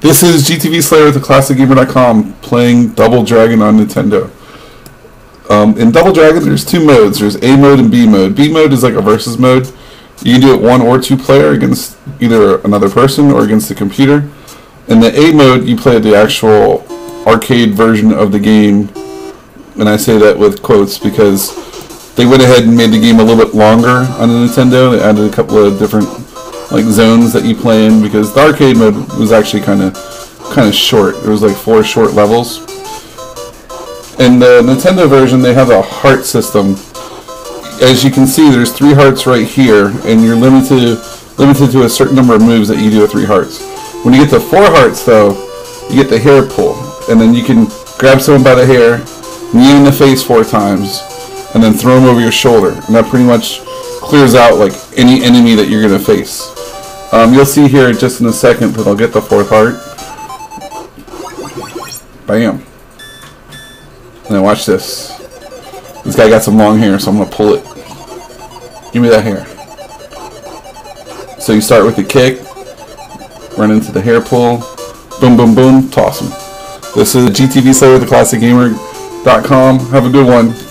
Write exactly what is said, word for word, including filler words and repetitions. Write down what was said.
This is G T V Slayer at the classic gamer dot com playing Double Dragon on Nintendo. Um, in Double Dragon, there's two modes. There's A mode and B mode. B mode is like a versus mode. You can do it one or two player against either another person or against the computer. In the A mode, you play the actual arcade version of the game, and I say that with quotes because they went ahead and made the game a little bit longer on the Nintendo. They added a couple of different like zones that you play in because the arcade mode was actually kind of kind of short. It was like four short levels. In the Nintendo version, they have a heart system. As you can see, there's three hearts right here, and you're limited limited to a certain number of moves that you do with three hearts. When you get to four hearts, though, you get the hair pull, and then you can grab someone by the hair, knee in the face four times, and then throw them over your shoulder, and that pretty much clears out like any enemy that you're gonna face. Um, you'll see here just in a second, but I'll get the fourth heart. Bam. And then watch this. This guy got some long hair, so I'm gonna pull it. Give me that hair. So you start with the kick, run into the hair pull, boom, boom, boom, toss him. This is G T V Slayer, the classic gamer dot com. Have a good one.